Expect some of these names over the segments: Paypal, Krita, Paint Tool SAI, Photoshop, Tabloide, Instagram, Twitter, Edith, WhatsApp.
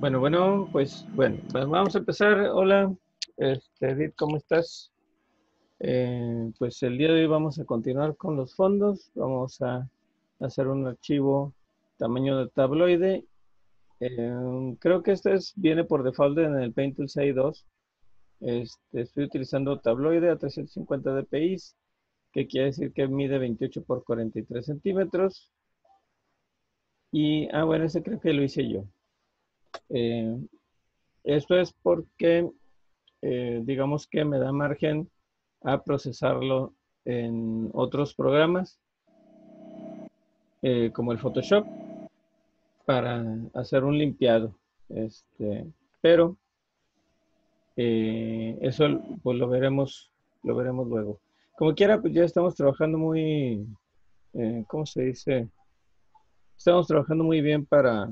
Bueno, pues bueno, vamos a empezar. Hola, Edith, ¿cómo estás? Pues el día de hoy vamos a continuar con los fondos. Vamos a hacer un archivo tamaño de tabloide. Creo que viene por default en el Paint Tool SAI 2. Estoy utilizando tabloide a 350 dpi, que quiere decir que mide 28 por 43 centímetros. Y, bueno, ese creo que lo hice yo. Esto es porque, digamos que me da margen a procesarlo en otros programas, como el Photoshop, para hacer un limpiado. Pero eso pues lo veremos luego. Como quiera, pues ya estamos trabajando muy, ¿cómo se dice? Estamos trabajando muy bien para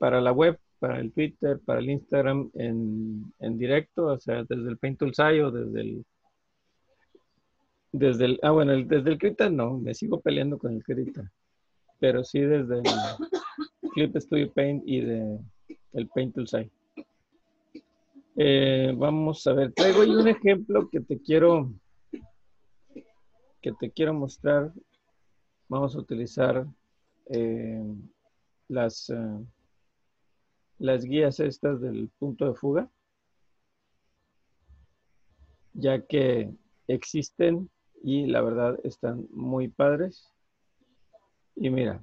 la web, para el Twitter, para el Instagram en directo, o sea, desde el Paint Tool SAI o desde el Krita no, me sigo peleando con el Krita, pero sí desde el Clip Studio Paint y el Paint Tool SAI. Vamos a ver, traigo ahí un ejemplo que te quiero mostrar. Vamos a utilizar las guías estas del punto de fuga, ya que existen y la verdad están muy padres. Y mira,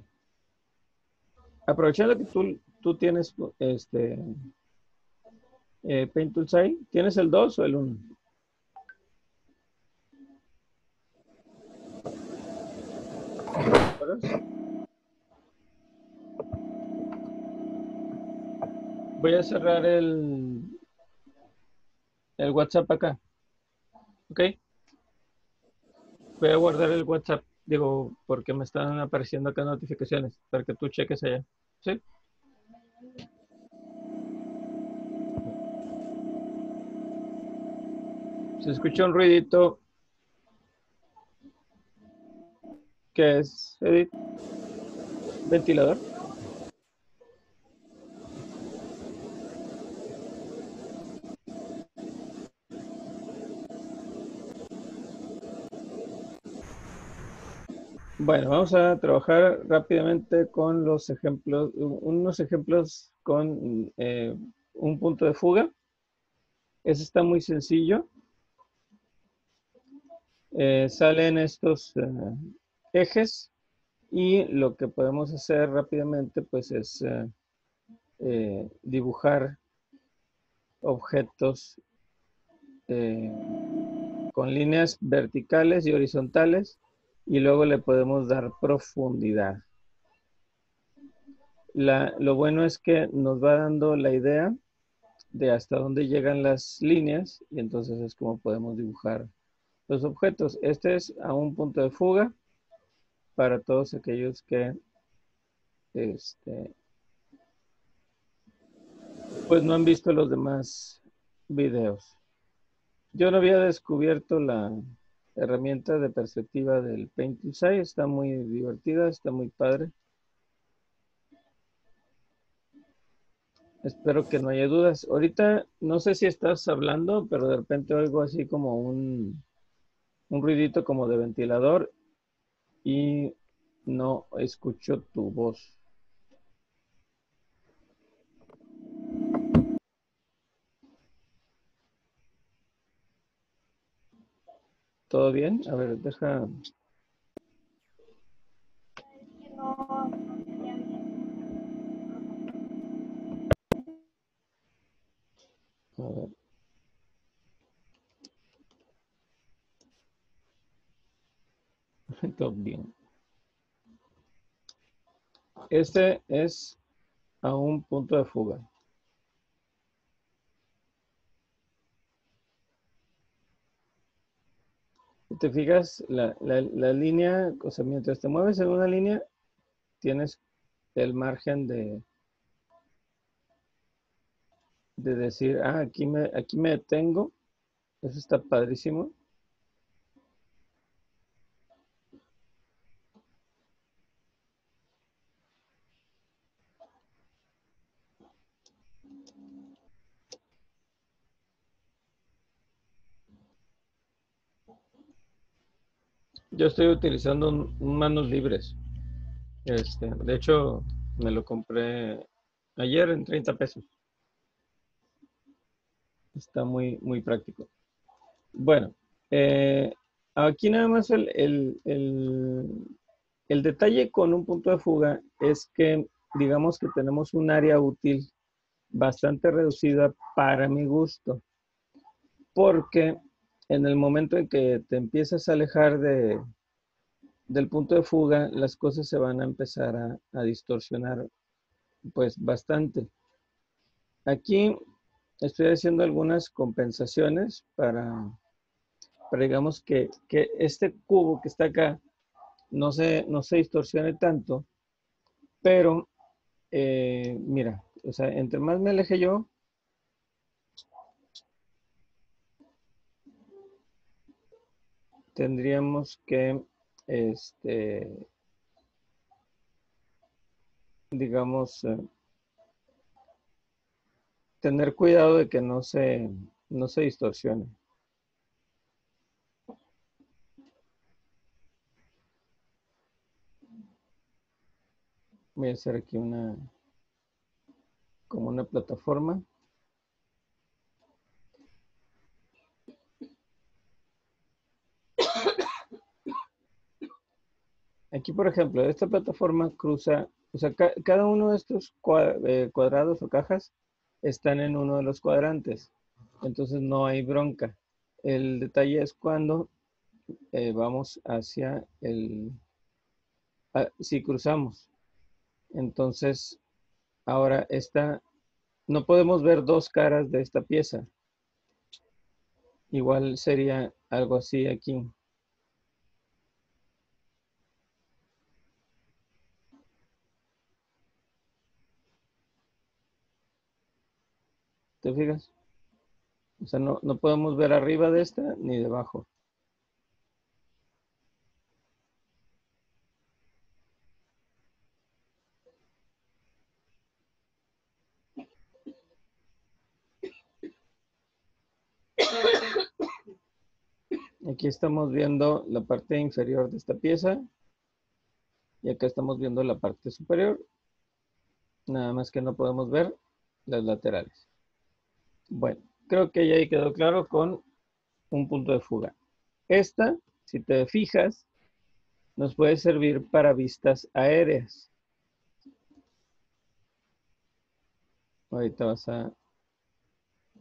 aprovechando que tú tienes Paint Tool SAI, ¿tienes el 2 o el 1? Voy a cerrar el WhatsApp acá. ¿Ok? Voy a guardar el WhatsApp, digo, porque me están apareciendo acá notificaciones, para que tú cheques allá. ¿Sí? Se escucha un ruidito. ¿Qué es, Edith? ¿Ventilador? Bueno, vamos a trabajar rápidamente con los ejemplos, unos ejemplos con un punto de fuga. Ese está muy sencillo. Salen estos ejes y lo que podemos hacer rápidamente pues es dibujar objetos con líneas verticales y horizontales. Y luego le podemos dar profundidad. Lo bueno es que nos va dando la idea de hasta dónde llegan las líneas. Y entonces es como podemos dibujar los objetos. Este es a un punto de fuga. Para todos aquellos que pues no han visto los demás videos. Yo no había descubierto la herramienta de perspectiva del Paint Tool SAI, está muy divertida, está muy padre. Espero que no haya dudas. Ahorita no sé si estás hablando, pero de repente oigo así como un ruidito como de ventilador y no escucho tu voz. ¿Todo bien? A ver, deja. A ver. Todo bien. Este es a un punto de fuga. Te fijas, la línea, o sea, mientras te mueves en una línea, tienes el margen de decir, aquí me detengo. Eso está padrísimo. yo estoy utilizando manos libres. De hecho, me lo compré ayer en 30 pesos. Está muy, muy práctico. Bueno, aquí nada más el detalle con un punto de fuga es que digamos que tenemos un área útil bastante reducida para mi gusto. Porque en el momento en que te empiezas a alejar del punto de fuga, las cosas se van a empezar a distorsionar pues bastante. Aquí estoy haciendo algunas compensaciones para digamos que este cubo que está acá no se distorsione tanto, pero mira, o sea, entre más me aleje yo, tendríamos que, digamos, tener cuidado de que no se distorsione. Voy a hacer aquí como una plataforma. Aquí, por ejemplo, esta plataforma cruza, o sea, cada uno de estos cuadrados o cajas están en uno de los cuadrantes. Entonces no hay bronca. El detalle es cuando vamos hacia si cruzamos. Entonces, ahora no podemos ver dos caras de esta pieza. Igual sería algo así aquí. ¿Te fijas? O sea, no podemos ver arriba de esta ni debajo. Aquí estamos viendo la parte inferior de esta pieza. Y acá estamos viendo la parte superior. Nada más que no podemos ver las laterales. Bueno, creo que ya ahí quedó claro con un punto de fuga. Esta, si te fijas, nos puede servir para vistas aéreas. Ahorita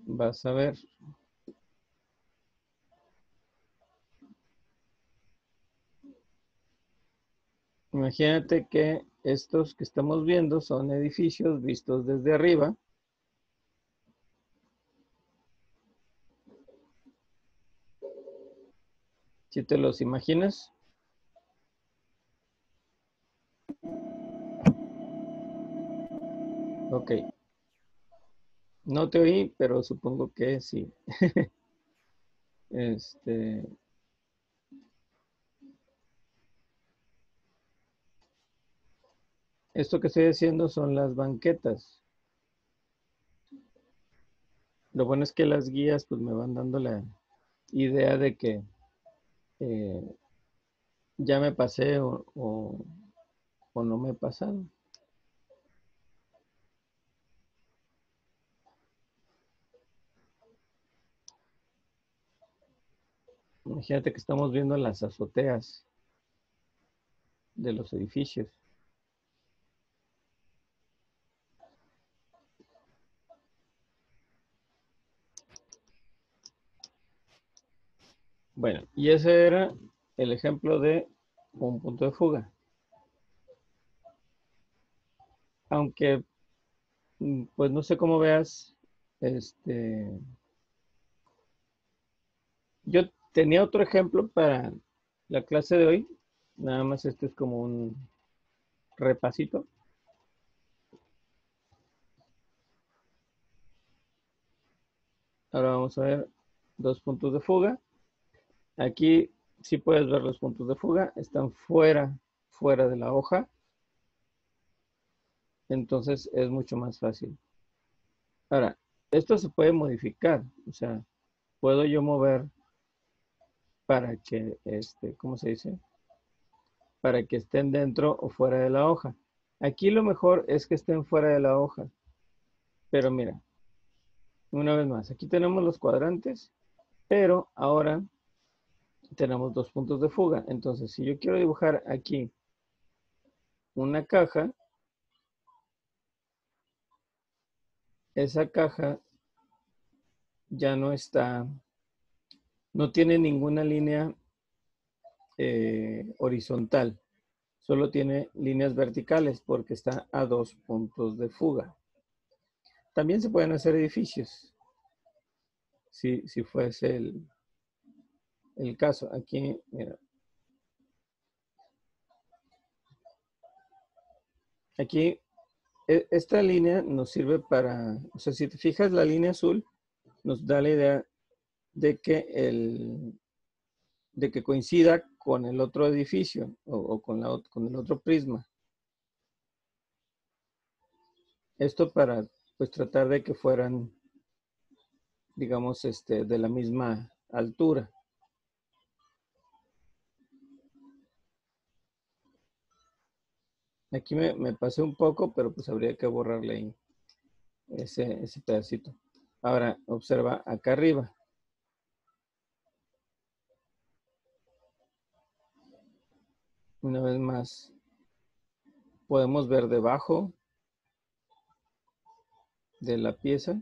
vas a ver. Imagínate que estos que estamos viendo son edificios vistos desde arriba. ¿Sí te los imaginas? Ok. No te oí, pero supongo que sí. Esto que estoy haciendo son las banquetas. Lo bueno es que las guías pues me van dando la idea de que ya me pasé o no me he pasado. Imagínate que estamos viendo las azoteas de los edificios. Bueno, y ese era el ejemplo de un punto de fuga. Aunque, pues no sé cómo veas, yo tenía otro ejemplo para la clase de hoy. Nada más este es como un repasito. Ahora vamos a ver dos puntos de fuga. Aquí sí puedes ver los puntos de fuga. Están fuera de la hoja. Entonces es mucho más fácil. Ahora, esto se puede modificar. O sea, puedo yo mover para que, ¿cómo se dice? para que estén dentro o fuera de la hoja. Aquí lo mejor es que estén fuera de la hoja. Pero mira, una vez más, aquí tenemos los cuadrantes, pero ahora tenemos dos puntos de fuga. Entonces, si yo quiero dibujar aquí una caja, esa caja ya no está, no tiene ninguna línea horizontal, solo tiene líneas verticales porque está a dos puntos de fuga. También se pueden hacer edificios, si fuese el caso. Aquí, mira. Aquí, esta línea nos sirve para, o sea, si te fijas la línea azul, nos da la idea de que coincida con el otro edificio o con el otro prisma. Esto para pues tratar de que fueran, digamos, de la misma altura. Aquí me pasé un poco, pero pues habría que borrarle ahí ese pedacito. Ahora, observa acá arriba. Una vez más, podemos ver debajo de la pieza.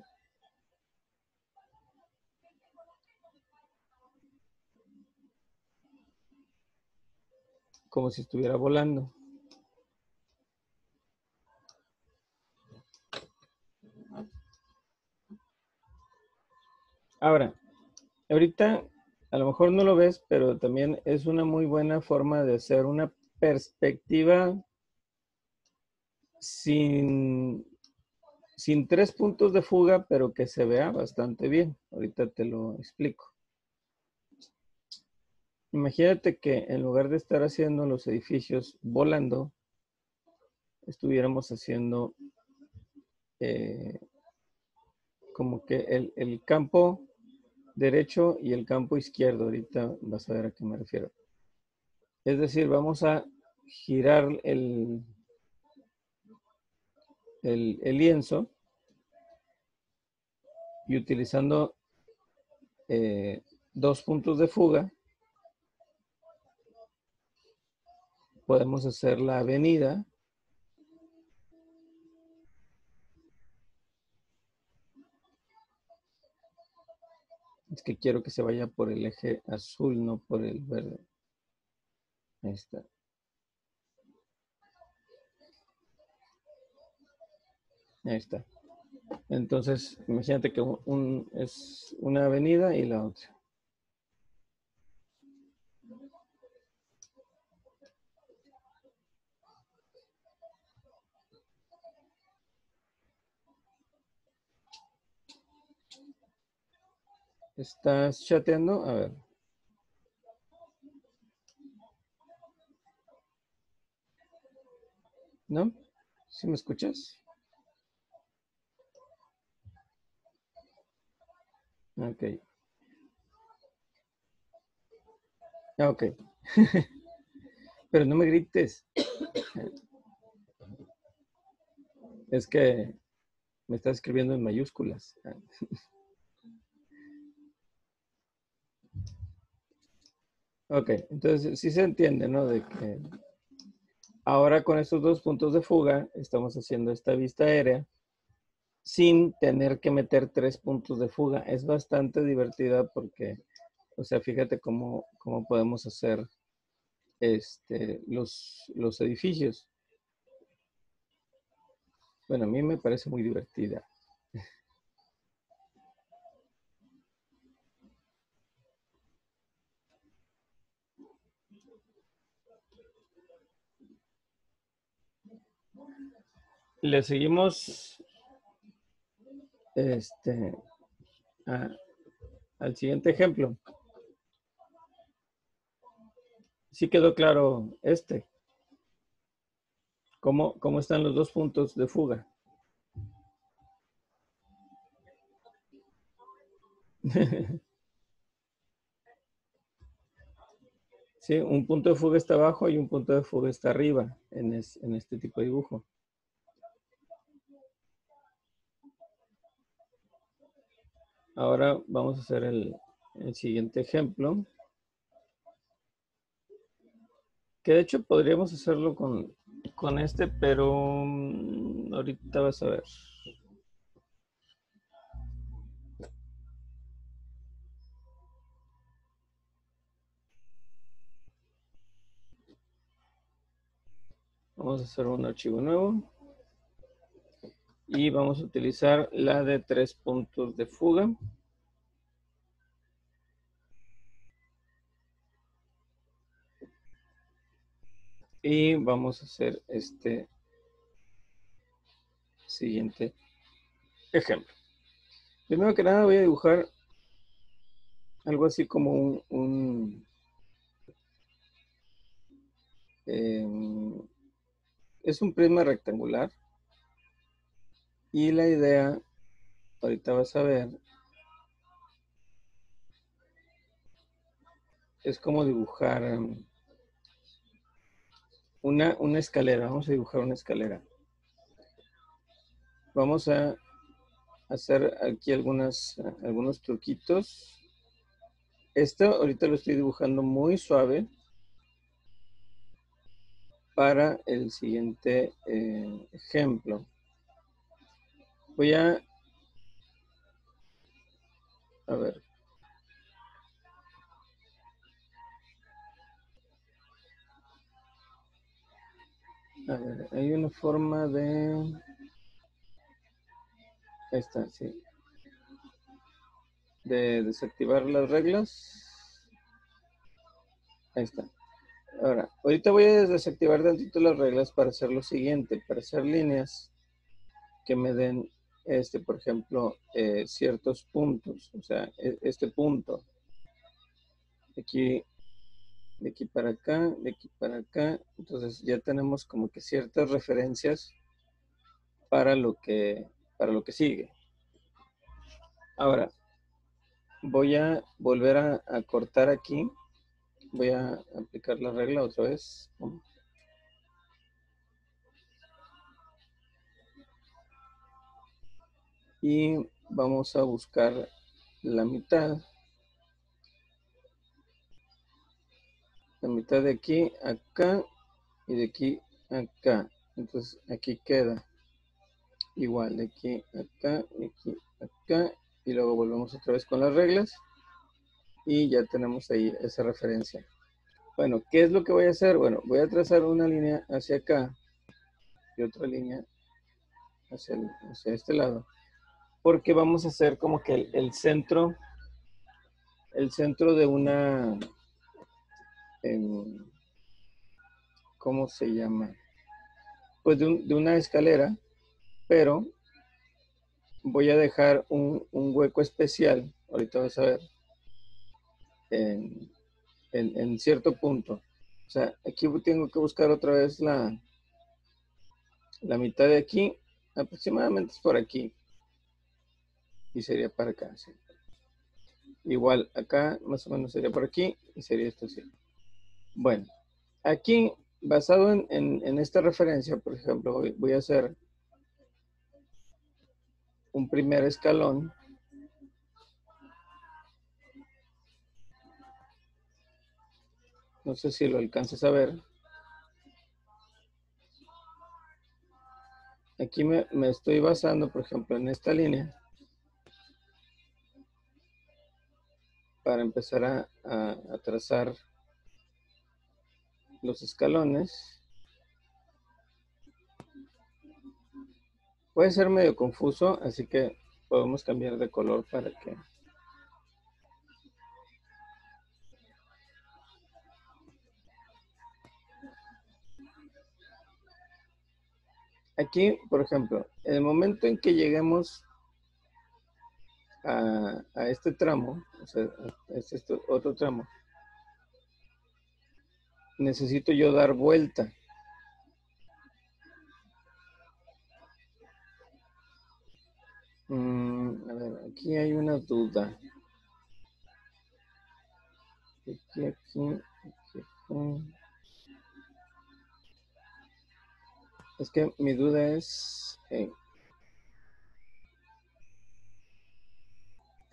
Como si estuviera volando. Ahora, ahorita a lo mejor no lo ves, pero también es una muy buena forma de hacer una perspectiva sin tres puntos de fuga, pero que se vea bastante bien. Ahorita te lo explico. Imagínate que en lugar de estar haciendo los edificios volando, estuviéramos haciendo como que el campo derecho y el campo izquierdo. Ahorita vas a ver a qué me refiero. Es decir, vamos a girar el lienzo y utilizando dos puntos de fuga podemos hacer la avenida que quiero que se vaya por el eje azul, no por el verde. Ahí está. Ahí está. Entonces, imagínate que es una avenida y la otra. ¿Estás chateando? A ver. ¿No? ¿Sí me escuchas? Ok. Ok. Pero no me grites. Es que me estás escribiendo en mayúsculas. Ok, entonces sí se entiende, ¿no? De que ahora con estos dos puntos de fuga estamos haciendo esta vista aérea sin tener que meter tres puntos de fuga. Es bastante divertida porque, o sea, fíjate cómo podemos hacer los edificios. Bueno, a mí me parece muy divertida. Le seguimos al siguiente ejemplo. Sí quedó claro cómo están los dos puntos de fuga. ¿Sí? Un punto de fuga está abajo y un punto de fuga está arriba en este tipo de dibujo. Ahora vamos a hacer el siguiente ejemplo. Que de hecho podríamos hacerlo con este, pero ahorita vas a ver. Vamos a hacer un archivo nuevo. Y vamos a utilizar la de 3 puntos de fuga. Y vamos a hacer este siguiente ejemplo. Primero que nada voy a dibujar algo así como es un prisma rectangular. Y la idea, ahorita vas a ver, es como dibujar una escalera. Vamos a dibujar una escalera. Vamos a hacer aquí algunos truquitos. Esto ahorita lo estoy dibujando muy suave para el siguiente ejemplo. Voy a ver. A ver, hay una forma de... Ahí está, sí. De desactivar las reglas. Ahí está. Ahora, ahorita voy a desactivar tantito las reglas para hacer lo siguiente. Para hacer líneas que me den... por ejemplo, ciertos puntos, o sea, este punto, de aquí para acá, de aquí para acá. Entonces ya tenemos como que ciertas referencias para lo que sigue. Ahora, voy a volver a cortar aquí, voy a aplicar la regla otra vez. Y vamos a buscar la mitad. La mitad de aquí a acá y de aquí a acá. Entonces aquí queda igual de aquí a acá y aquí a acá. Y luego volvemos otra vez con las reglas. Y ya tenemos ahí esa referencia. Bueno, ¿qué es lo que voy a hacer? Bueno, voy a trazar una línea hacia acá y otra línea hacia este lado. Porque vamos a hacer como que el centro de una, ¿cómo se llama? Pues de una escalera, pero voy a dejar un hueco especial, ahorita vas a ver, en cierto punto. O sea, aquí tengo que buscar otra vez la mitad de aquí, aproximadamente es por aquí. Y sería para acá, sí. Igual acá más o menos sería por aquí y sería esto así. Bueno, aquí basado en esta referencia, por ejemplo, voy a hacer un primer escalón. No sé si lo alcanzas a ver. Aquí me estoy basando, por ejemplo, en esta línea. Para empezar a trazar los escalones. Puede ser medio confuso, así que podemos cambiar de color para que... Aquí, por ejemplo, en el momento en que lleguemos a este tramo, o sea, a este otro tramo, necesito yo dar vuelta. A ver, aquí hay una duda. Aquí, aquí, aquí, Es que mi duda es...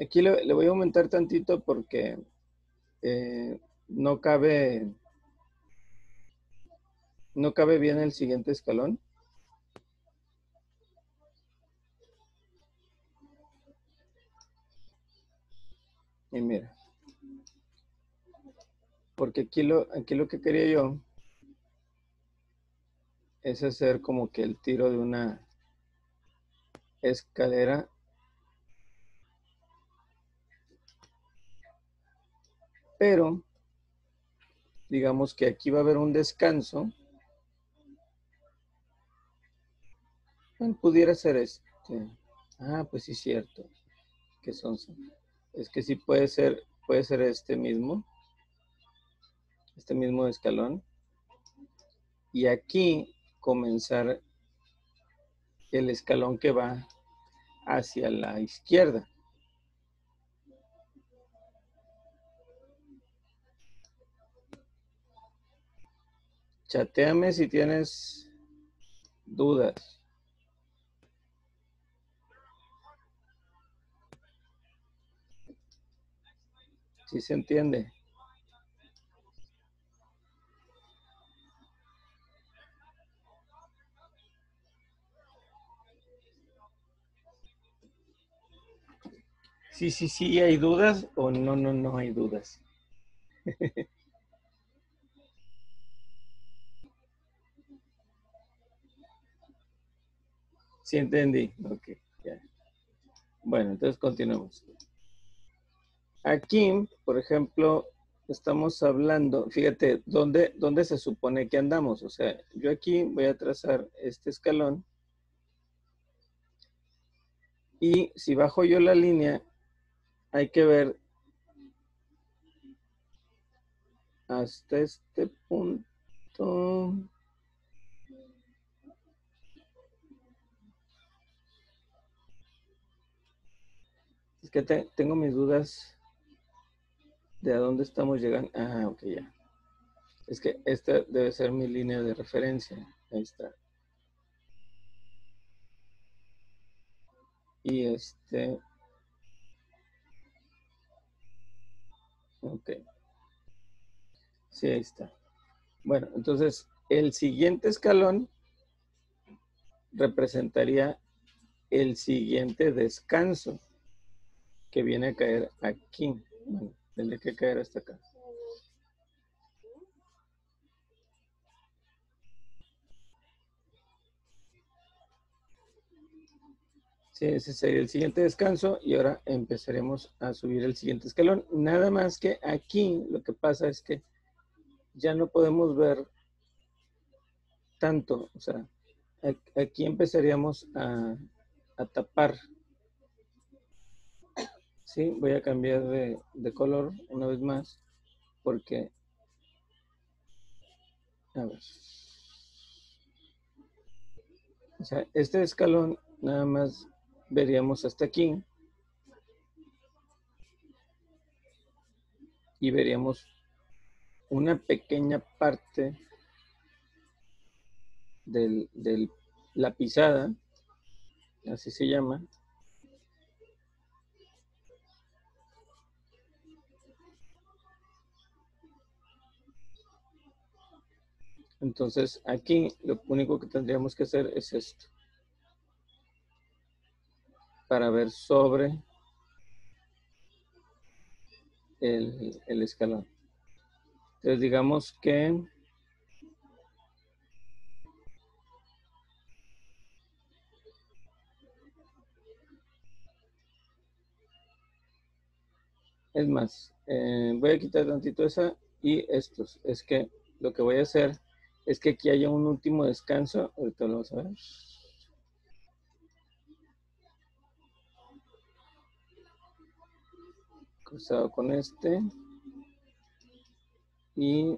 Aquí le voy a aumentar tantito porque no cabe bien el siguiente escalón. Y mira, porque aquí lo que quería yo es hacer como que el tiro de una escalera. Pero, digamos que aquí va a haber un descanso. Pudiera ser este. Ah, pues sí es cierto. Que son... Es que sí puede ser este mismo escalón. Y aquí comenzar el escalón que va hacia la izquierda. Chatéame si tienes dudas. ¿Sí se entiende? Sí, ¿hay dudas o no hay dudas? Sí, entendí. Ok, ya. Bueno, entonces continuamos. Aquí, por ejemplo, estamos hablando, fíjate, ¿dónde se supone que andamos? O sea, yo aquí voy a trazar este escalón. Y si bajo yo la línea, hay que ver hasta este punto... Es que tengo mis dudas de a dónde estamos llegando. Ah, ok, ya. Es que esta debe ser mi línea de referencia. Ahí está. Y este... Ok. Sí, ahí está. Bueno, entonces el siguiente escalón representaría el siguiente descanso que viene a caer aquí. Bueno, tendría que caer hasta acá. Sí, ese sería el siguiente descanso y ahora empezaremos a subir el siguiente escalón. Nada más que aquí lo que pasa es que ya no podemos ver tanto. O sea, aquí empezaríamos a tapar. Sí, voy a cambiar de color una vez más porque, a ver, o sea, este escalón nada más veríamos hasta aquí y veríamos una pequeña parte de la pisada, así se llama. Entonces, aquí lo único que tendríamos que hacer es esto. Para ver sobre el escalón. Entonces, digamos que... Es más, voy a quitar tantito esa y estos. Es que lo que voy a hacer... Es que aquí haya un último descanso. Ahorita lo vamos a ver. Cruzado con este. Y...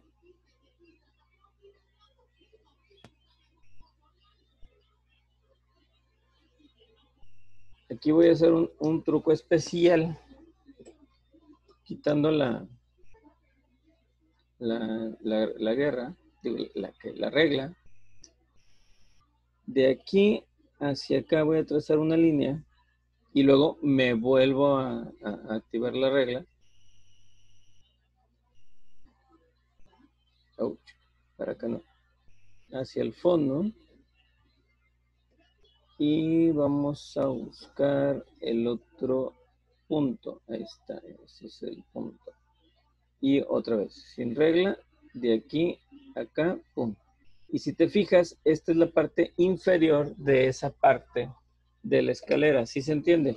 Aquí voy a hacer un truco especial. Quitando la... la regla. De aquí hacia acá voy a trazar una línea y luego me vuelvo a activar la regla. Ouch, para acá no. Hacia el fondo. Y vamos a buscar el otro punto. Ahí está, ese es el punto. Y otra vez, sin regla, de aquí a acá, pum. Y si te fijas, esta es la parte inferior de esa parte de la escalera. ¿Sí se entiende?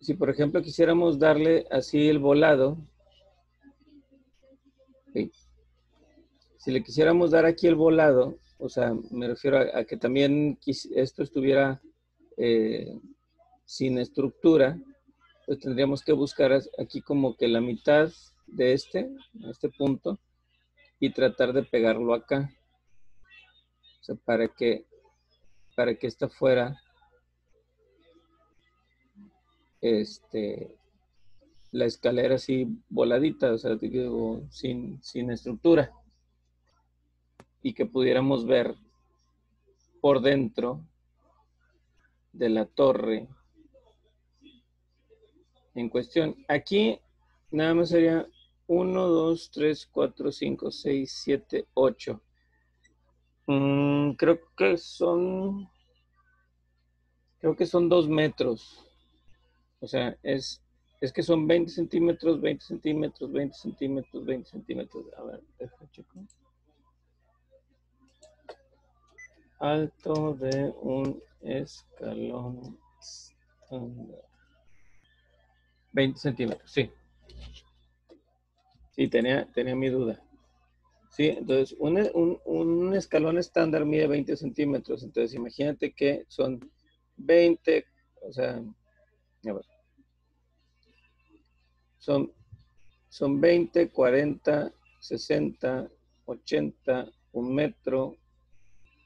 Si por ejemplo quisiéramos darle así el volado. Okay. Si le quisiéramos dar aquí el volado, o sea, me refiero a que también esto estuviera sin estructura, pues tendríamos que buscar aquí como que la mitad de este punto y tratar de pegarlo acá. O sea, para que esta fuera la escalera así voladita, o sea, digo, sin estructura. Y que pudiéramos ver por dentro de la torre en cuestión. Aquí nada más sería 1, 2, 3, 4, 5, 6, 7, 8. Creo que son 2 metros. O sea, es que son 20 centímetros, 20 centímetros, 20 centímetros, 20 centímetros. A ver, déjame checar. Alto de un escalón estándar. 20 centímetros, sí. Sí, tenía mi duda. Sí, entonces un escalón estándar mide 20 centímetros. Entonces imagínate que son 20, o sea, a ver. Son 20, 40, 60, 80, 1 metro,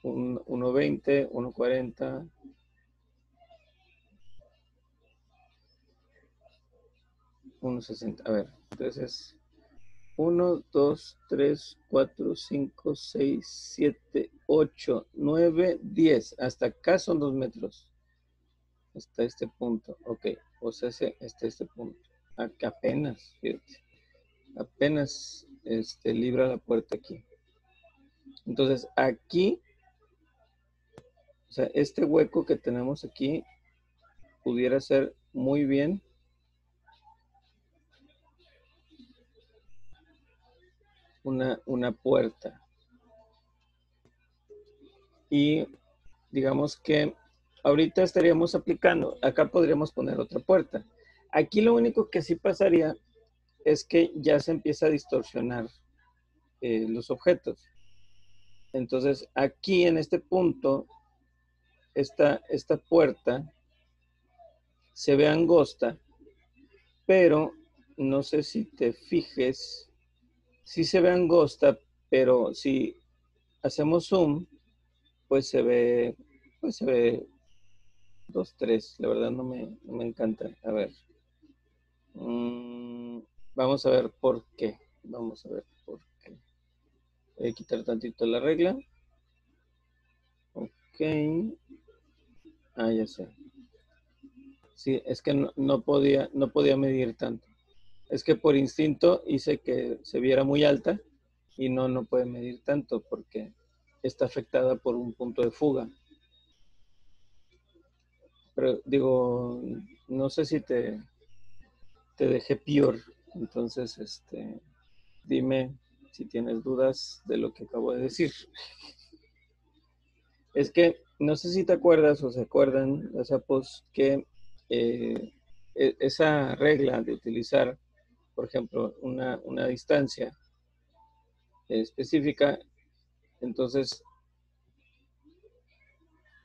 1.20, 1.40. A ver, entonces 1, 2, 3, 4, 5, 6, 7, 8, 9, 10. Hasta acá son 2 metros. Hasta este punto. Ok, o sea, hasta este punto. Acá apenas, fíjate. Apenas libra la puerta aquí. Entonces, aquí, o sea, este hueco que tenemos aquí pudiera ser muy bien. Una puerta. Y digamos que ahorita estaríamos aplicando. Acá podríamos poner otra puerta. Aquí lo único que sí pasaría es que ya se empieza a distorsionar los objetos. Entonces aquí en este punto, esta puerta se ve angosta, pero no sé si te fijes. Sí se ve angosta, pero si hacemos zoom, pues se ve 2, 3. La verdad no me encanta. A ver. Vamos a ver por qué. Vamos a ver por qué. Voy a quitar tantito la regla. Ok. Ah, ya sé. Sí, es que no podía medir tanto. Es que por instinto hice que se viera muy alta y no puede medir tanto porque está afectada por un punto de fuga. Pero digo, no sé si te dejé peor. Entonces, dime si tienes dudas de lo que acabo de decir. Es que no sé si te acuerdas o se acuerdan los sapos que esa regla de utilizar, por ejemplo, una distancia específica. Entonces,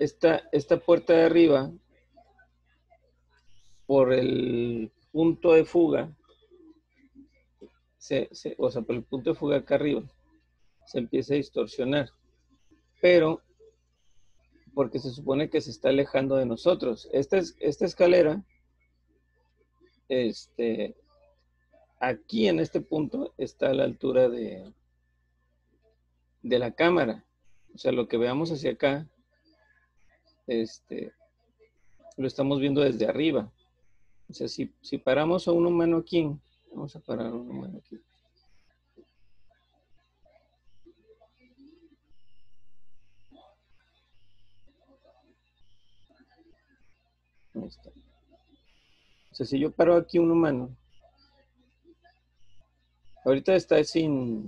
esta puerta de arriba, por el punto de fuga, o sea, por el punto de fuga acá arriba, se empieza a distorsionar. Pero, porque se supone que se está alejando de nosotros. Esta escalera Aquí en este punto está a la altura de la cámara. O sea, lo que veamos hacia acá, lo estamos viendo desde arriba. O sea, si paramos a un humano aquí, vamos a parar a un humano aquí. Ahí está. O sea, si yo paro aquí un humano, ahorita está sin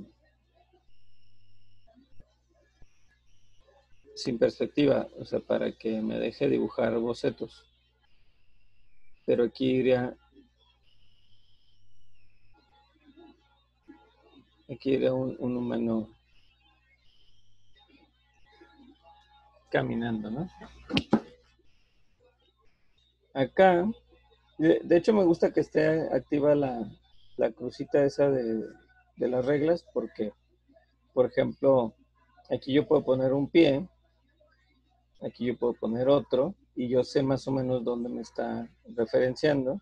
perspectiva, o sea, para que me deje dibujar bocetos. Pero aquí iría un humano caminando, ¿no? Acá, de hecho me gusta que esté activa la crucita esa de las reglas, porque, por ejemplo, aquí yo puedo poner un pie, aquí yo puedo poner otro, y yo sé más o menos dónde me está referenciando.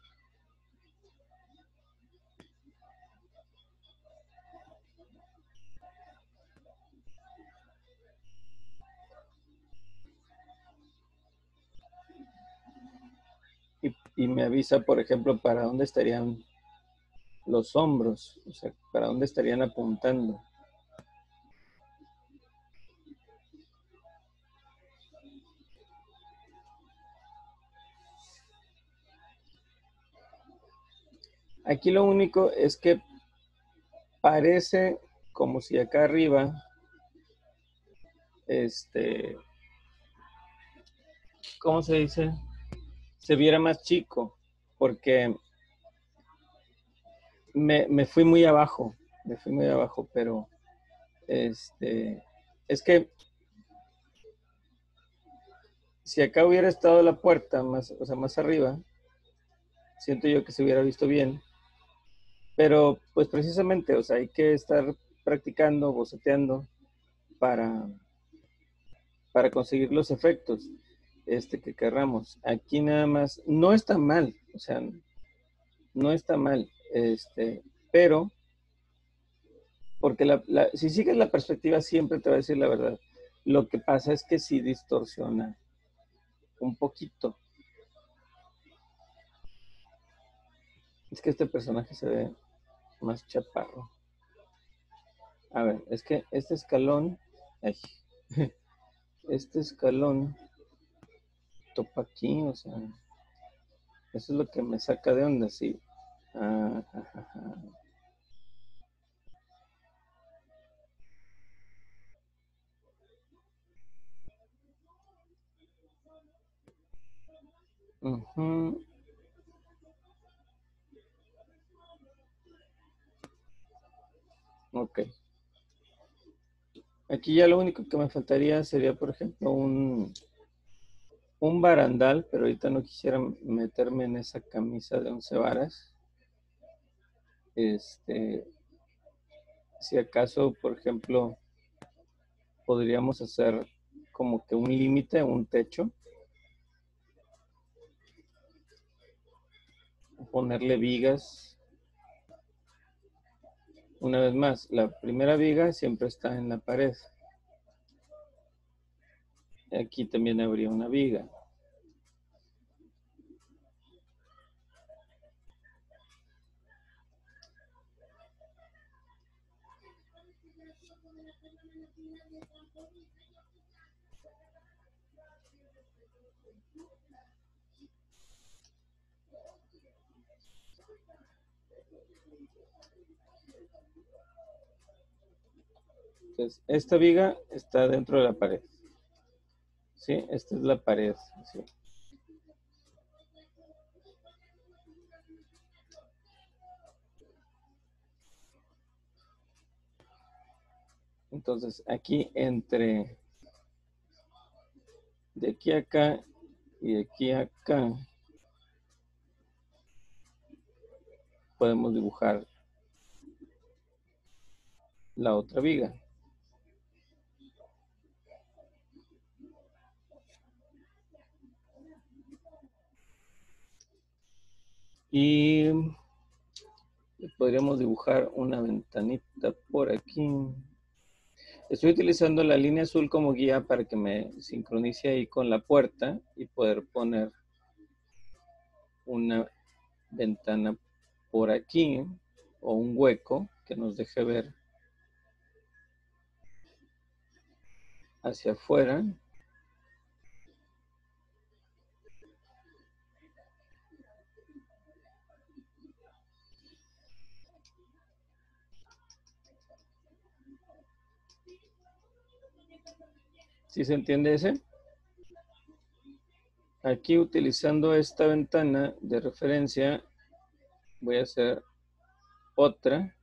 Y me avisa, por ejemplo, para dónde estarían los hombros, o sea, para dónde estarían apuntando. Aquí lo único es que parece como si acá arriba, ¿cómo se dice? Se viera más chico, porque me fui muy abajo, pero es que si acá hubiera estado la puerta más, o sea, más arriba, siento yo que se hubiera visto bien. Pero, pues precisamente, o sea, hay que estar practicando, boceteando para conseguir los efectos que querramos. Aquí nada más, no está mal, o sea, no está mal, pero, porque si sigues la perspectiva siempre te va a decir la verdad. Lo que pasa es que sí distorsiona un poquito. Es que este personaje se ve más chaparro. A ver, es que este escalón... Ay, este escalón topa aquí, o sea... Eso es lo que me saca de onda, sí. Ah, ja, ja, ja. Uh-huh. Ok. Aquí ya lo único que me faltaría sería, por ejemplo, un barandal, pero ahorita no quisiera meterme en esa camisa de 11 varas. Si acaso, por ejemplo, podríamos hacer como que un límite, un techo. Ponerle vigas. Una vez más, la primera viga siempre está en la pared. Aquí también habría una viga. Entonces, esta viga está dentro de la pared. ¿Sí? Esta es la pared. ¿Sí? Entonces, aquí entre... De aquí a acá y de aquí a acá podemos dibujar la otra viga. Y podríamos dibujar una ventanita por aquí. Estoy utilizando la línea azul como guía para que me sincronice ahí con la puerta y poder poner una ventana por aquí o un hueco que nos deje ver hacia afuera. ¿Sí se entiende ese? Aquí utilizando esta ventana de referencia voy a hacer otra.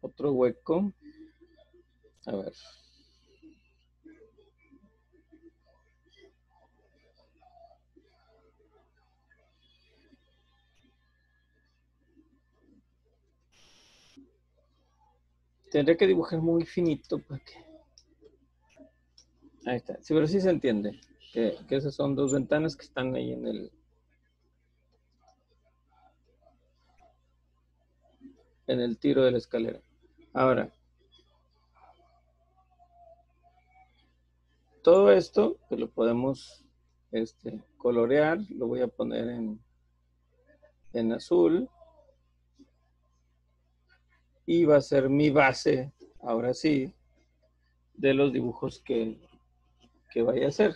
Otro hueco. A ver. Tendría que dibujar muy finito para que... Ahí está. Sí, pero sí se entiende. Que esas son dos ventanas que están ahí en el... en el tiro de la escalera. Ahora. Todo esto pues lo podemos colorear. Lo voy a poner en azul. Y va a ser mi base, ahora sí, de los dibujos que vaya a hacer.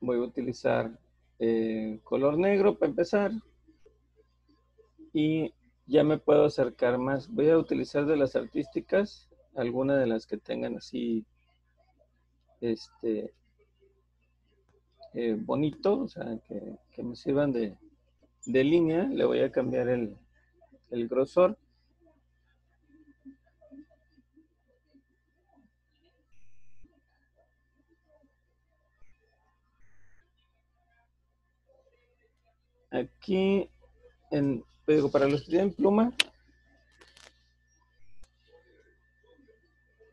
Voy a utilizar color negro para empezar. Y ya me puedo acercar más. Voy a utilizar de las artísticas, alguna de las que tengan así, bonito, o sea, que me sirvan de línea. Le voy a cambiar el grosor. Aquí, digo, para los que tienen pluma,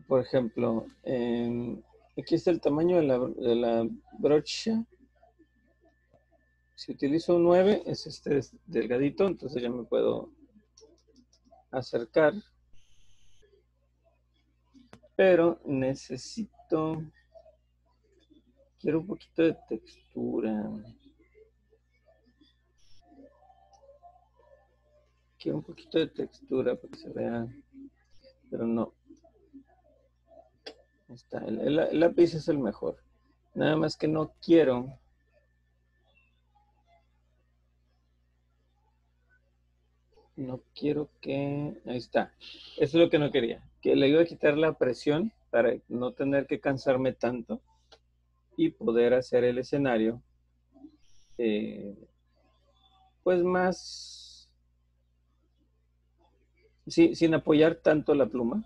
por ejemplo, aquí está el tamaño de la brocha. Si utilizo un 9, es delgadito, entonces ya me puedo acercar. Pero quiero un poquito de textura. Quiero un poquito de textura para que se vea, pero no. Ahí está, el lápiz es el mejor. Nada más que no quiero... No quiero que... Ahí está. Eso es lo que no quería. Que le iba a quitar la presión para no tener que cansarme tanto y poder hacer el escenario pues más... Sí, sin apoyar tanto la pluma.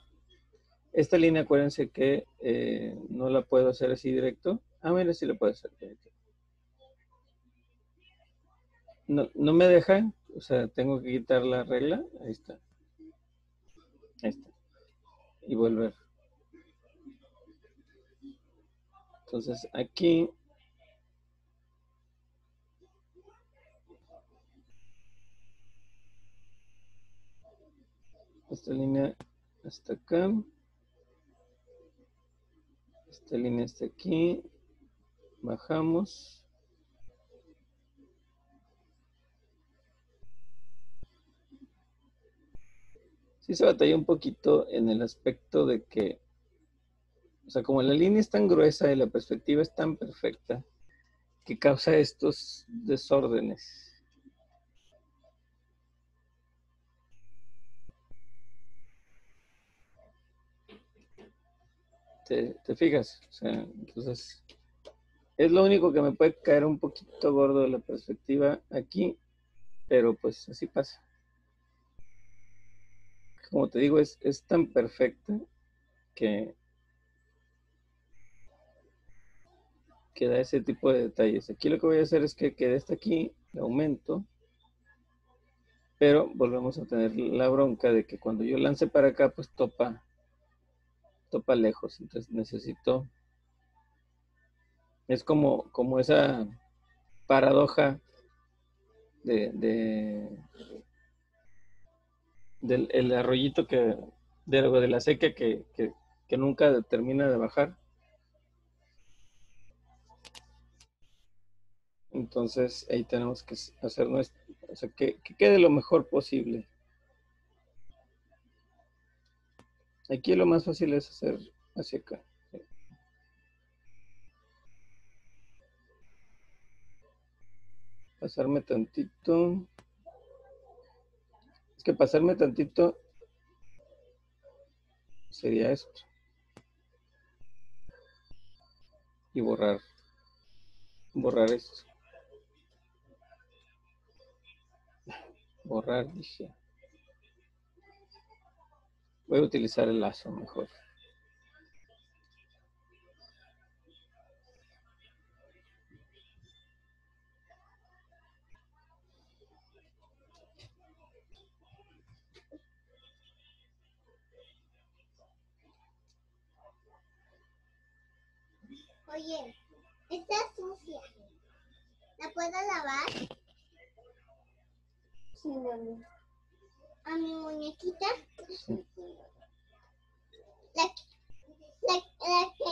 Esta línea, acuérdense que no la puedo hacer así directo. Ah, mira, sí la puedo hacer directo. No me deja... O sea, tengo que quitar la regla. Ahí está. Ahí está. Y volver. Entonces, aquí. Esta línea hasta acá. Esta línea hasta aquí. Bajamos. Sí se batalla un poquito en el aspecto de que, o sea, como la línea es tan gruesa y la perspectiva es tan perfecta, que causa estos desórdenes. ¿Te fijas? O sea, entonces, es lo único que me puede caer un poquito gordo de la perspectiva aquí, pero pues así pasa. Como te digo, es tan perfecta que da ese tipo de detalles. Aquí lo que voy a hacer es que quede hasta aquí, lo aumento, pero volvemos a tener la bronca de que cuando yo lance para acá, pues topa topa lejos, entonces necesito, es como esa paradoja del arroyito de la seca que nunca termina de bajar. Entonces ahí tenemos que hacer nuestro, o sea, que quede lo mejor posible. Aquí lo más fácil es hacer hacia acá. Pasarme tantito. Es que pasarme tantito sería esto. Y borrar. Borrar esto. Borrar, dije. Voy a utilizar el lazo mejor. Oye, está sucia. ¿La puedo lavar? Sí, mami. ¿A mi muñequita? Sí. La que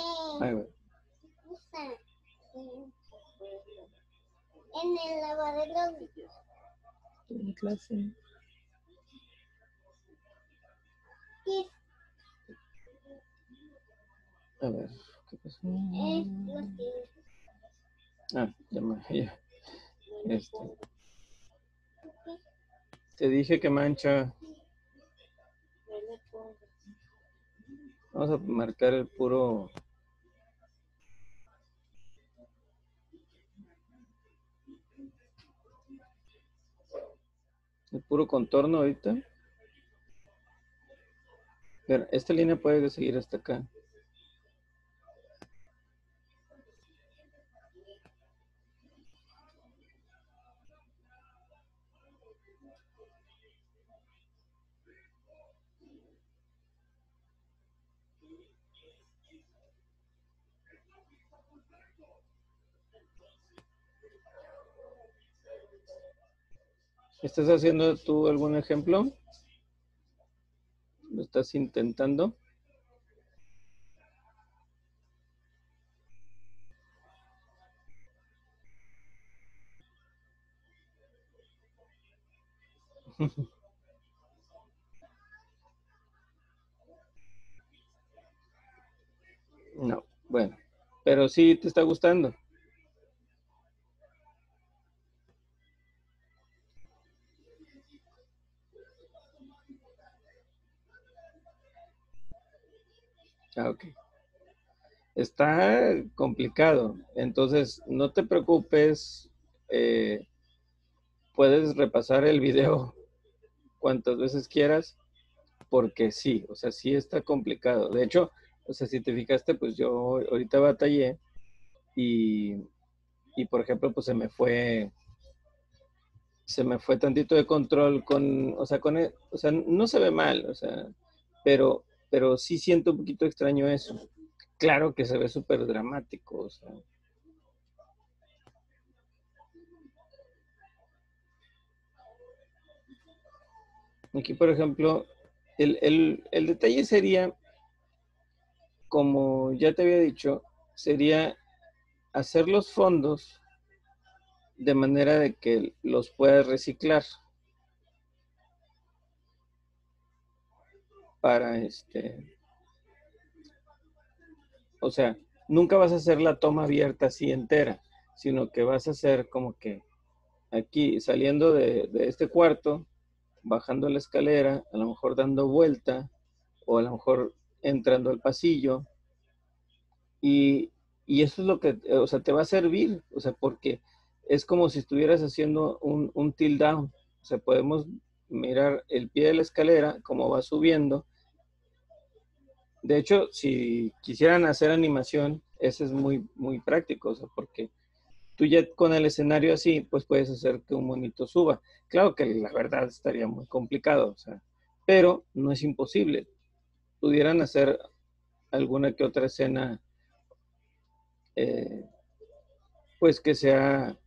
usa en el lavadero. En clase. Sí. A ver, ¿qué pasó? Ah, ya. Te dije que mancha. Vamos a marcar el puro. El puro contorno ahorita. Pero esta línea puede seguir hasta acá. ¿Estás haciendo tú algún ejemplo? ¿Lo estás intentando? No, bueno, pero sí te está gustando. Ah, ok. Está complicado, entonces no te preocupes, puedes repasar el video cuantas veces quieras, porque sí, o sea, sí está complicado. De hecho, o sea, si te fijaste, pues yo ahorita batallé y por ejemplo, pues se me fue tantito de control o sea, no se ve mal, o sea, pero sí siento un poquito extraño eso. Claro que se ve súper dramático, o sea. Aquí, por ejemplo, el detalle sería, como ya te había dicho, sería hacer los fondos de manera de que los puedas reciclar. O sea, nunca vas a hacer la toma abierta así entera, sino que vas a hacer como que aquí, saliendo de este cuarto, bajando la escalera, a lo mejor dando vuelta, o a lo mejor entrando al pasillo, y eso es lo que, o sea, te va a servir, o sea, porque es como si estuvieras haciendo un tilt down, o sea, podemos mirar el pie de la escalera, cómo va subiendo. De hecho, si quisieran hacer animación, eso es muy, muy práctico, o sea, porque tú ya con el escenario así, pues puedes hacer que un monito suba. Claro que la verdad estaría muy complicado, o sea, pero no es imposible. Pudieran hacer alguna que otra escena pues que sea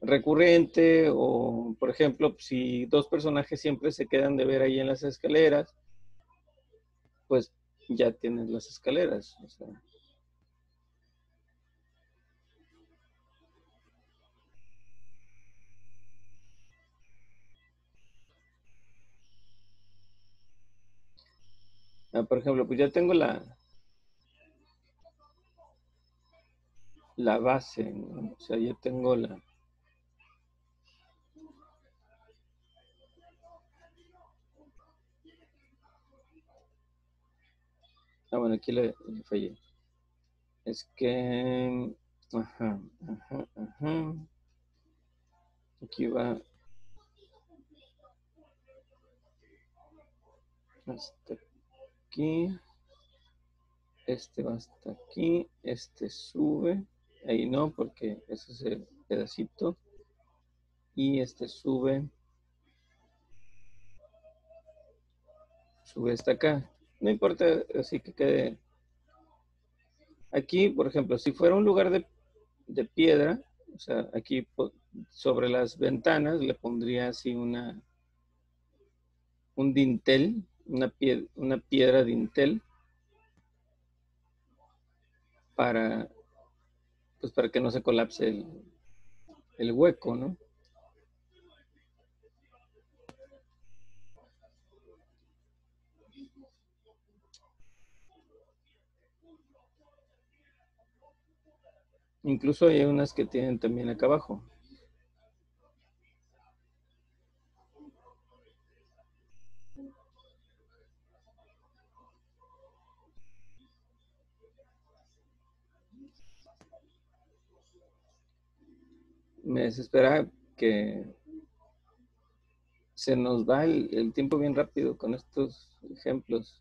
recurrente, o por ejemplo si dos personajes siempre se quedan de ver ahí en las escaleras, pues ya tienes las escaleras. O sea, por ejemplo, pues ya tengo la base, ¿no? O sea, ya tengo bueno, aquí le fallé. Es que... Ajá. Aquí va... Hasta aquí. Este va hasta aquí. Este sube. Ahí no, porque ese es el pedacito. Y este sube. Sube hasta acá. No importa, así que quede. Aquí, por ejemplo, si fuera un lugar de piedra, o sea, aquí sobre las ventanas le pondría así un dintel, una piedra dintel, para que no se colapse el hueco, ¿no? Incluso hay unas que tienen también acá abajo. Me desespera que se nos va el tiempo bien rápido con estos ejemplos.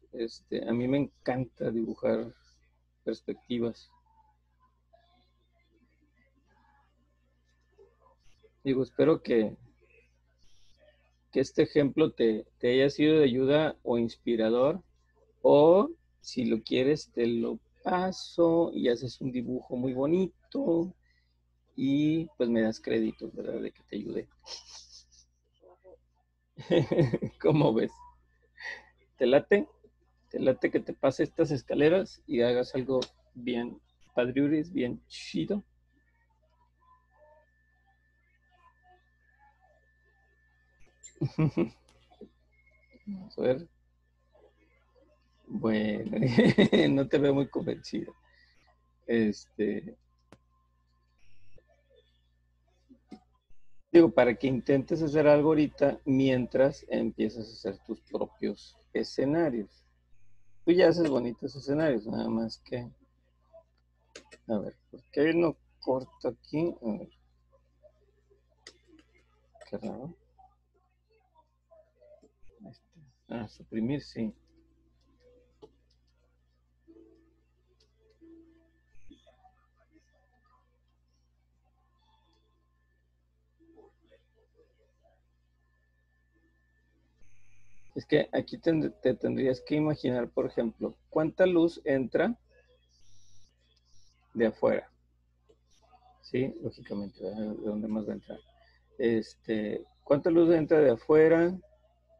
A mí me encanta dibujar perspectivas. Digo, espero que este ejemplo te haya sido de ayuda o inspirador. O si lo quieres, te lo paso y haces un dibujo muy bonito. Y pues me das créditos, ¿verdad? De que te ayudé. ¿Cómo ves? ¿Te late? ¿Te late que te pase estas escaleras y hagas algo bien padriuris, bien chido? Vamos a ver. Bueno, no te veo muy convencido. Digo, para que intentes hacer algo ahorita mientras empiezas a hacer tus propios escenarios. Tú ya haces bonitos escenarios, nada más que... A ver, ¿por qué no corto aquí? A ver. Qué raro. Ah, suprimir, sí. Es que aquí te tendrías que imaginar, por ejemplo, cuánta luz entra de afuera. Sí, lógicamente, ¿de dónde más va a entrar? Cuánta luz entra de afuera...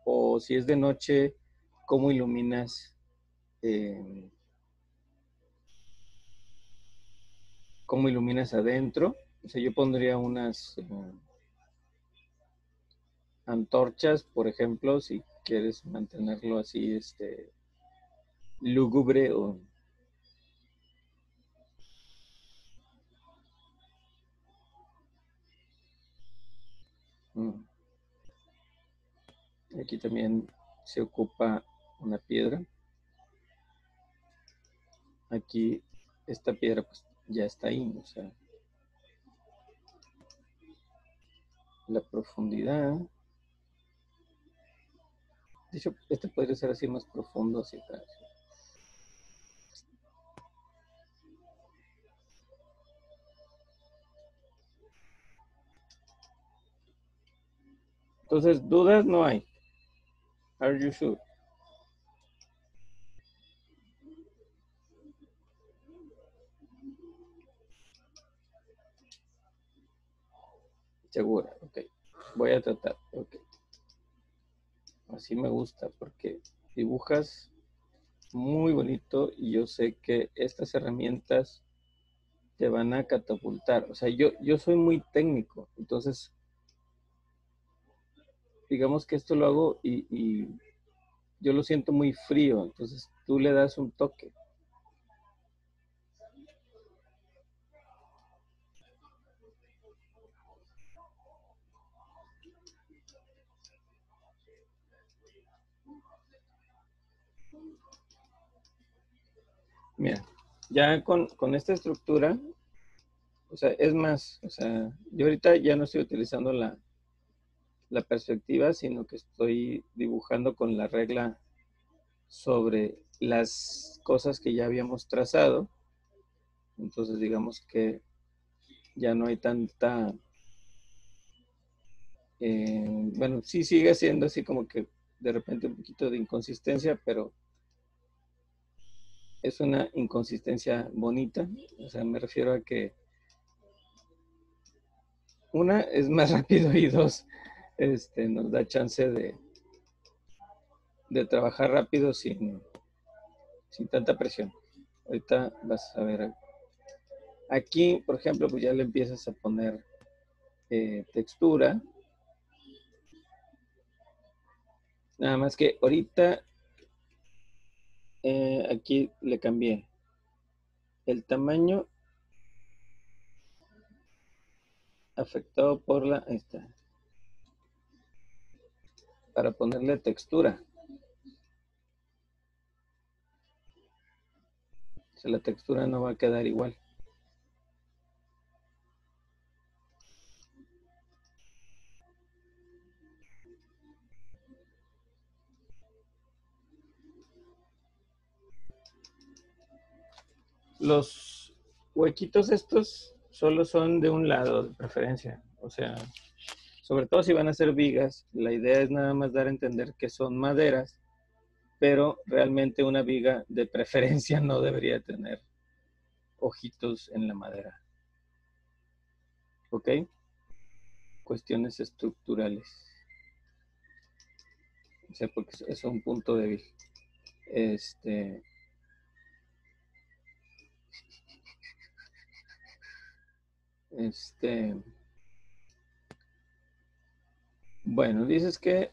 O si es de noche, ¿cómo iluminas? ¿Cómo iluminas adentro? O sea, yo pondría unas antorchas, por ejemplo, si quieres mantenerlo así, lúgubre o... Aquí también se ocupa una piedra. Aquí esta piedra pues ya está ahí. O sea, la profundidad. De hecho, este podría ser así más profundo hacia atrás. Entonces, dudas no hay. Are you sure? Segura, ok. Voy a tratar, ok. Así me gusta porque dibujas muy bonito y yo sé que estas herramientas te van a catapultar. O sea, yo soy muy técnico, entonces digamos que esto lo hago y yo lo siento muy frío, entonces tú le das un toque. Mira, ya con esta estructura, o sea, es más, o sea, yo ahorita ya no estoy utilizando la perspectiva, sino que estoy dibujando con la regla sobre las cosas que ya habíamos trazado. Entonces, digamos que ya no hay tanta... bueno, sí sigue siendo así como que de repente un poquito de inconsistencia, pero... es una inconsistencia bonita, o sea, me refiero a que una es más rápido y dos, nos da chance de trabajar rápido sin tanta presión. Ahorita vas a ver. Aquí, por ejemplo, pues ya le empiezas a poner textura. Nada más que ahorita... aquí le cambié el tamaño afectado por la... Ahí está. Para ponerle textura. O sea, la textura no va a quedar igual. Los huequitos estos solo son de un lado, de preferencia. O sea, sobre todo si van a ser vigas, la idea es nada más dar a entender que son maderas, pero realmente una viga de preferencia no debería tener ojitos en la madera. ¿Ok? Cuestiones estructurales. O sea, porque es un punto débil. Bueno, dices que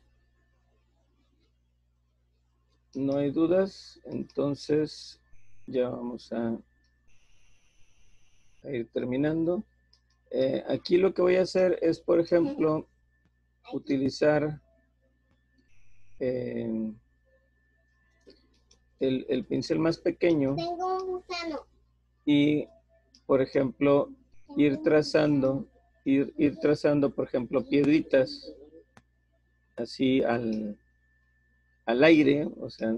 no hay dudas, entonces ya vamos a ir terminando. Aquí lo que voy a hacer es, por ejemplo, utilizar el pincel más pequeño. Tengo un gusano. Y, por ejemplo... ir trazando, por ejemplo, piedritas así al aire, o sea,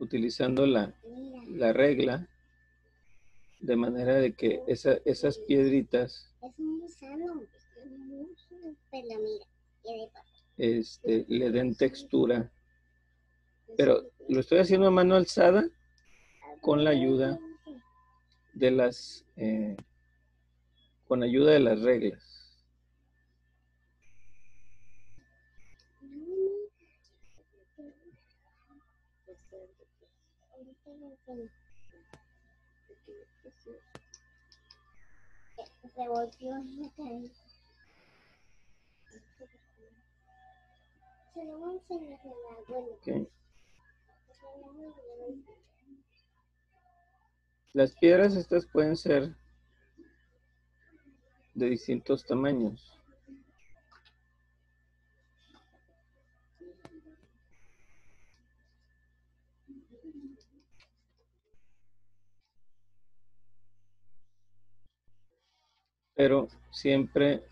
utilizando la regla de manera de que esas piedritas le den textura. Pero lo estoy haciendo a mano alzada con la ayuda de las con ayuda de las reglas. Okay. Las piedras estas pueden ser de distintos tamaños. Pero siempre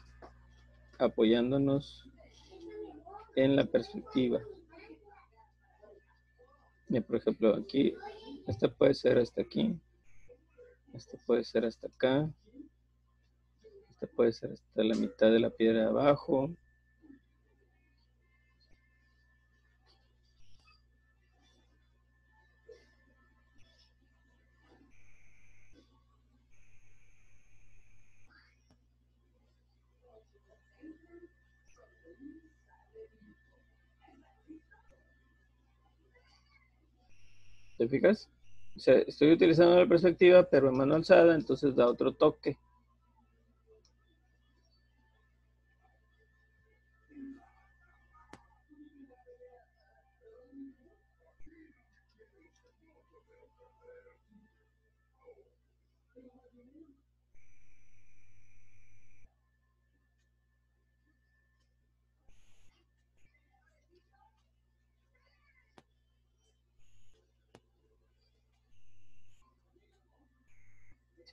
apoyándonos en la perspectiva. Mira, por ejemplo, aquí, esta puede ser hasta aquí. Esta puede ser hasta acá. Esta puede ser hasta la mitad de la piedra de abajo. ¿Te fijas? O sea, estoy utilizando la perspectiva, pero en mano alzada, entonces da otro toque.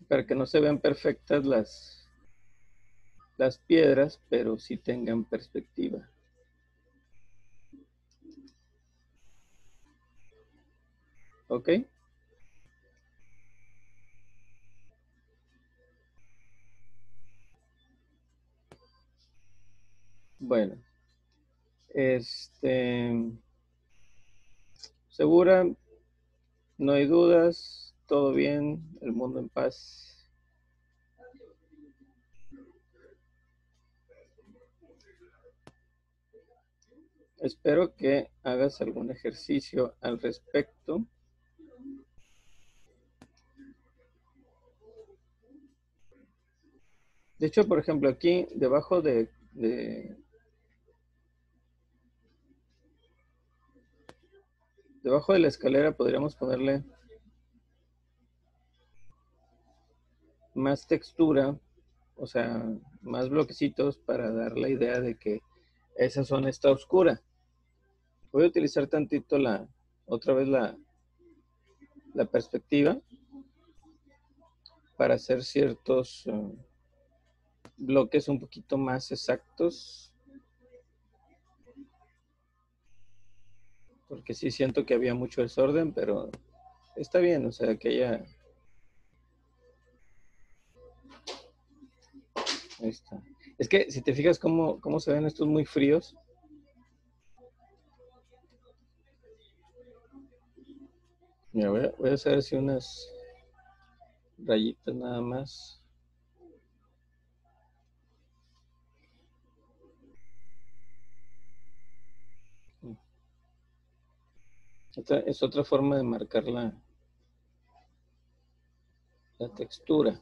Para que no se vean perfectas las piedras, pero sí tengan perspectiva. ¿Ok? Bueno. Segura, no hay dudas. Todo bien, el mundo en paz. Espero que hagas algún ejercicio al respecto. De hecho, por ejemplo, aquí debajo debajo de la escalera podríamos ponerle más textura, o sea, más bloquecitos para dar la idea de que esa zona está oscura. Voy a utilizar tantito otra vez la perspectiva para hacer ciertos bloques un poquito más exactos, porque sí siento que había mucho desorden, pero está bien, o sea, que haya. Ahí está. Es que si te fijas cómo se ven estos muy fríos. Mira, voy a hacer así unas rayitas nada más. Esta es otra forma de marcar la textura.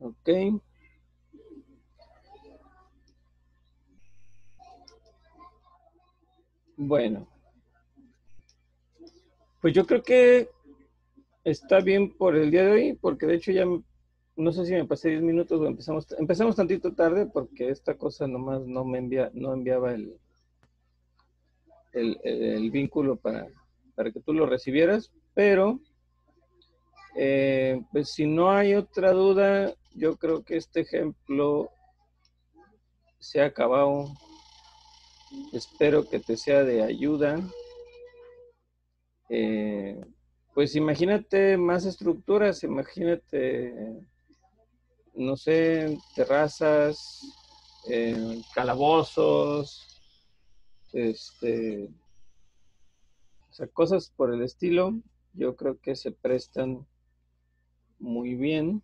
Ok. Bueno. Pues yo creo que está bien por el día de hoy, porque de hecho ya no sé si me pasé 10 minutos o empezamos tantito tarde, porque esta cosa nomás no enviaba el vínculo para que tú lo recibieras, pero pues si no hay otra duda, yo creo que este ejemplo se ha acabado. Espero que te sea de ayuda. Pues imagínate más estructuras, imagínate, no sé, terrazas, calabozos, o sea, cosas por el estilo. Yo creo que se prestan muy bien.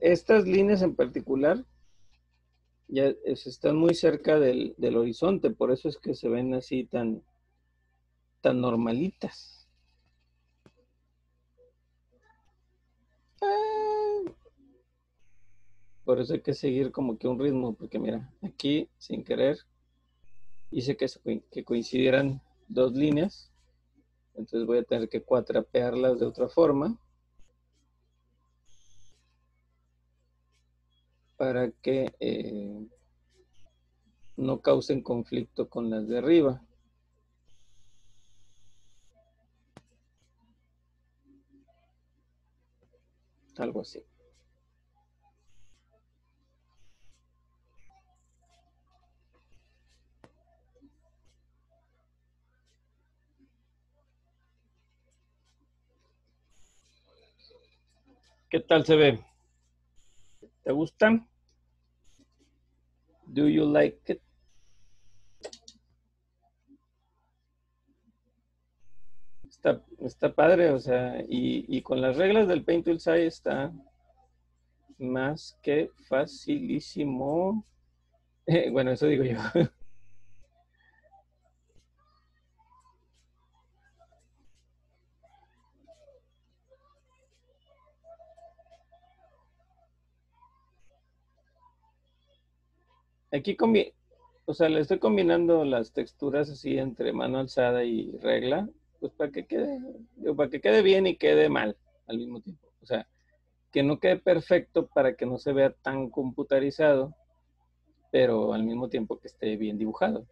Estas líneas en particular ya están muy cerca del horizonte, por eso es que se ven así tan normalitas. Por eso hay que seguir como que un ritmo, porque mira, aquí sin querer hice que coincidieran dos líneas, entonces voy a tener que cuatrapearlas de otra forma, para que no causen conflicto con las de arriba. algo así. ¿Qué tal se ve? ¿Te gusta? Do you like it? Está padre, o sea, y con las reglas del Paint Tool SAI está más que facilísimo. Bueno, eso digo yo. Aquí, o sea, le estoy combinando las texturas así entre mano alzada y regla, pues para que quede bien y quede mal al mismo tiempo. O sea, que no quede perfecto para que no se vea tan computarizado, pero al mismo tiempo que esté bien dibujado.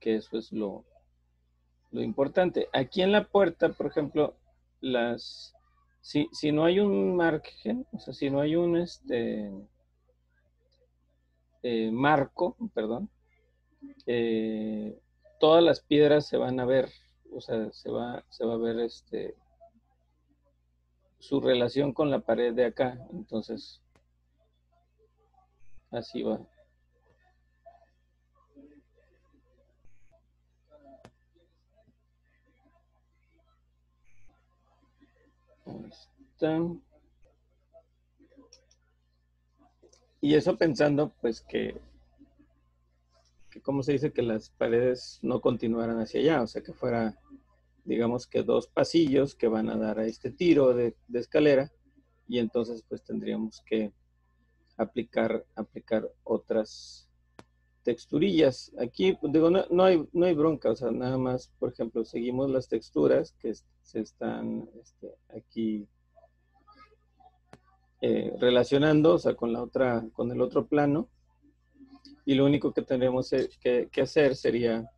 Que eso es lo importante. Aquí en la puerta, por ejemplo, si no hay un margen, o sea, si no hay un marco, perdón, todas las piedras se van a ver, o sea, se va a ver su relación con la pared de acá, entonces así va. Ahí está. Y eso pensando, pues, que ¿cómo se dice? Que las paredes no continuaran hacia allá. O sea, que fuera, digamos que dos pasillos que van a dar a este tiro de escalera. Y entonces, pues, tendríamos que aplicar otras texturillas. Aquí, digo, no hay bronca. O sea, nada más, por ejemplo, seguimos las texturas que se están aquí relacionando, o sea, con el otro plano, y lo único que tenemos que hacer sería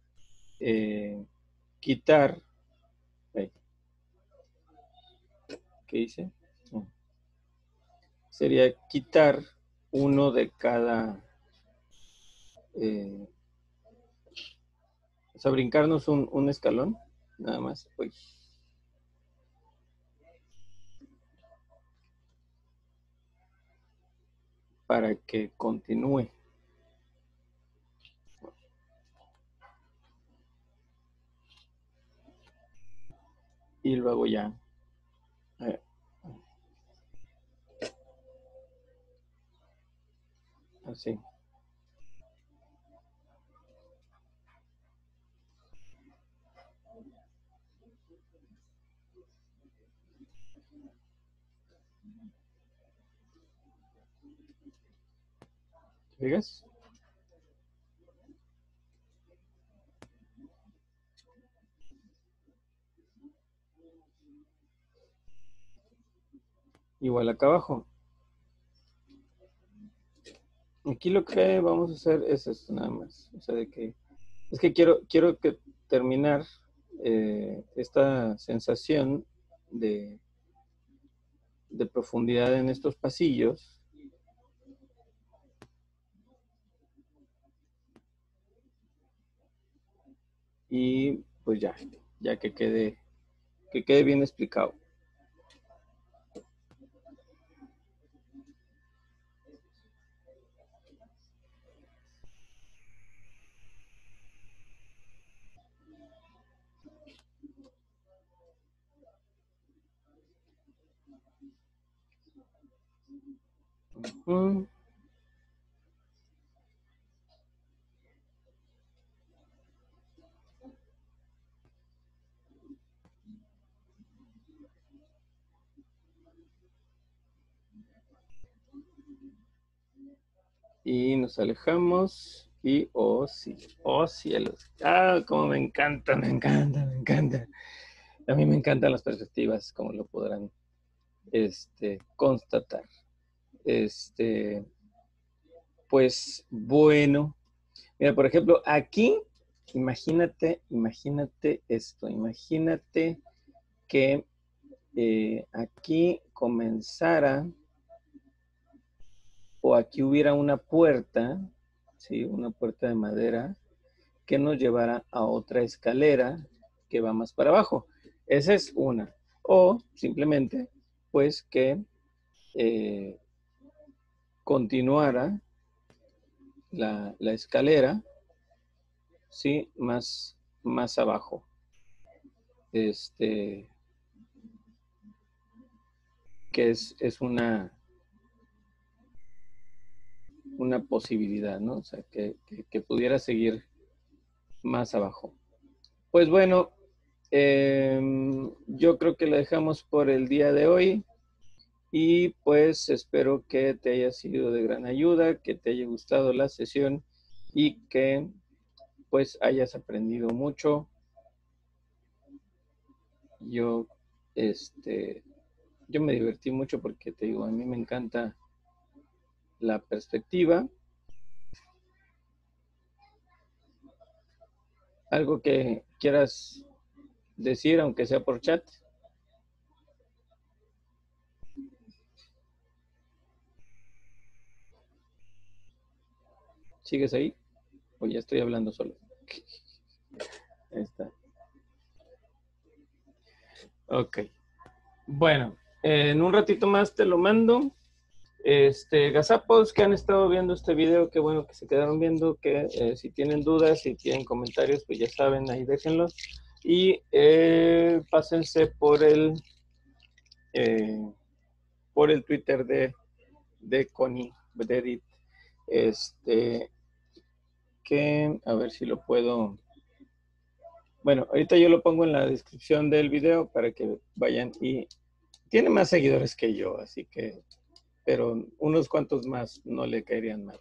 quitar, ¿qué hice? Oh. Sería quitar uno de cada, o sea, brincarnos un escalón, nada más. Uy. Para que continúe. Y luego ya. Así. ¿Fijas? Igual acá abajo. Aquí lo que vamos a hacer es esto nada más. O sea, es que quiero que terminar esta sensación de profundidad en estos pasillos. Y pues ya que quede bien explicado. Uh-huh. Y nos alejamos y oh cielos, como me encanta. A mí me encantan las perspectivas, como lo podrán constatar. Pues bueno, mira, por ejemplo, aquí, imagínate esto, imagínate que aquí comenzara o aquí hubiera una puerta, ¿sí? Una puerta de madera que nos llevara a otra escalera que va más para abajo. Esa es una. O simplemente pues que continuara la escalera, ¿sí? Más abajo. Que es una posibilidad, ¿no? O sea, que pudiera seguir más abajo. Pues bueno, yo creo que la dejamos por el día de hoy y pues espero que te haya sido de gran ayuda, que te haya gustado la sesión y que pues hayas aprendido mucho. Yo, yo me divertí mucho porque te digo, a mí me encanta la perspectiva. Algo que quieras decir, aunque sea por chat. ¿Sigues ahí? O ya estoy hablando solo. Ahí está. Ok. Bueno, en un ratito más te lo mando. Gazapos que han estado viendo este video, qué bueno que se quedaron viendo, que si tienen dudas, si tienen comentarios, pues ya saben, ahí déjenlos. Y pásense por el Twitter de Connie, de Edith. Que a ver si lo puedo. Bueno, ahorita yo lo pongo en la descripción del video para que vayan y tiene más seguidores que yo, así que, pero unos cuantos más no le caerían mal.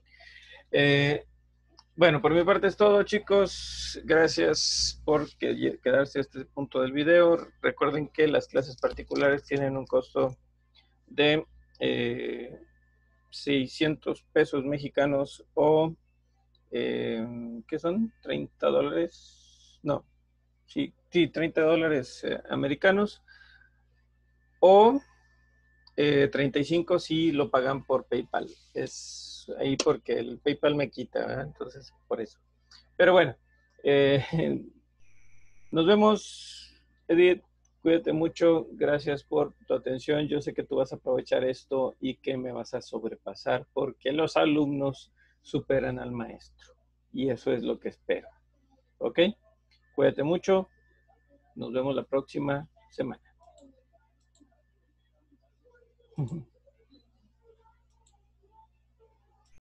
Bueno, por mi parte es todo, chicos. Gracias por quedarse a este punto del video. Recuerden que las clases particulares tienen un costo de 600 pesos mexicanos o, ¿qué son? $30. No, sí, $30 americanos o 35 si lo pagan por Paypal. Es ahí porque el PayPal me quita, ¿verdad? Entonces por eso. Pero bueno, nos vemos, Edith, cuídate mucho, gracias por tu atención, yo sé que tú vas a aprovechar esto y que me vas a sobrepasar porque los alumnos superan al maestro y eso es lo que espero, ¿ok? Cuídate mucho, nos vemos la próxima semana.